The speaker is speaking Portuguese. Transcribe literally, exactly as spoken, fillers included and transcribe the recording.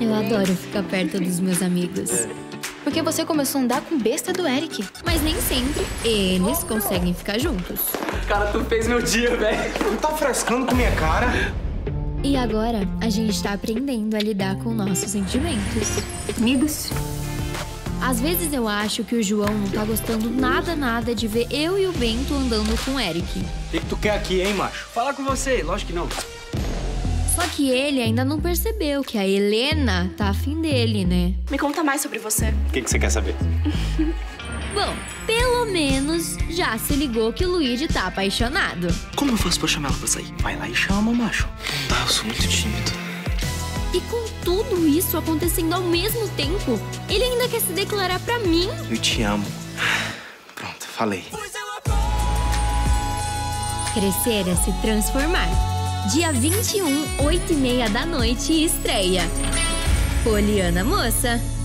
Eu adoro ficar perto dos meus amigos. Porque você começou a andar com besta do Eric. Mas nem sempre eles conseguem ficar juntos. Cara, tu fez meu dia, velho. Tu tá frescando com minha cara? E agora, a gente tá aprendendo a lidar com nossos sentimentos. Amigos? Às vezes eu acho que o João não tá gostando nada, nada de ver eu e o Bento andando com o Eric. O que, que tu quer aqui, hein, macho? Falar com você, lógico que não. Só que ele ainda não percebeu que a Helena tá afim dele, né? Me conta mais sobre você. O que, que você quer saber? Bom, pelo menos já se ligou que o Luigi tá apaixonado. Como eu faço pra chamar ela pra sair? Vai lá e chama, macho. Tá, eu sou muito tímido. E com tudo isso acontecendo ao mesmo tempo, ele ainda quer se declarar pra mim? Eu te amo. Pronto, falei. Crescer é se transformar. Dia vinte e um, oito e meia da noite, estreia. Poliana Moça.